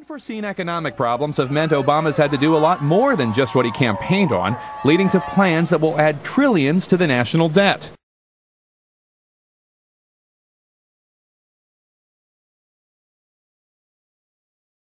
Unforeseen economic problems have meant Obama's had to do a lot more than just what he campaigned on, leading to plans that will add trillions to the national debt.